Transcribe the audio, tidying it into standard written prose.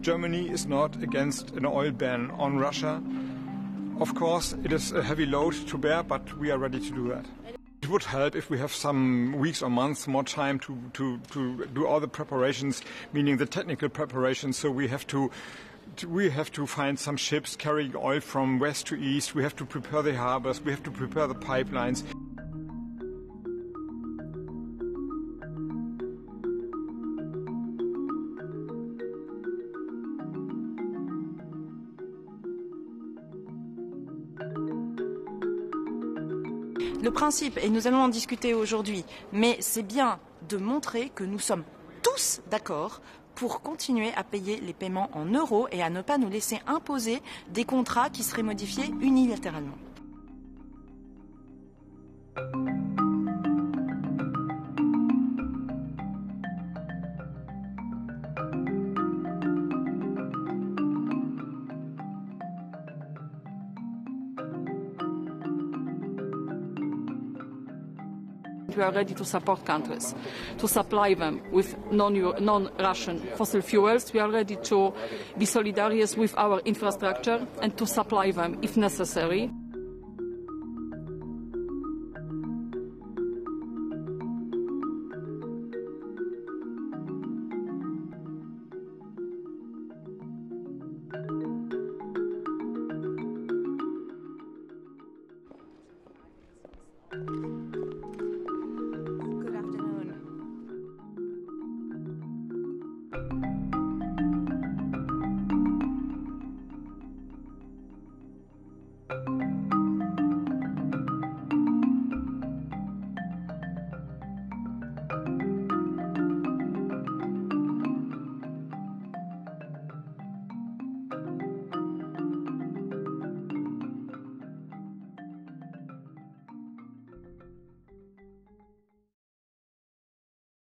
Germany is not against an oil ban on Russia. Of course, it is a heavy load to bear, but we are ready to do that. It would help if we have some weeks or months more time to do all the preparations, meaning the technical preparations. So we have to find some ships carrying oil from west to east. We have to prepare the harbors. We have to prepare the pipelines. Le principe, et nous allons en discuter aujourd'hui, mais c'est bien de montrer que nous sommes tous d'accord pour continuer à payer les paiements en euros et à ne pas nous laisser imposer des contrats qui seraient modifiés unilatéralement. We are ready to support countries, to supply them with non-Russian fossil fuels. We are ready to be solidarious with our infrastructure and to supply them if necessary.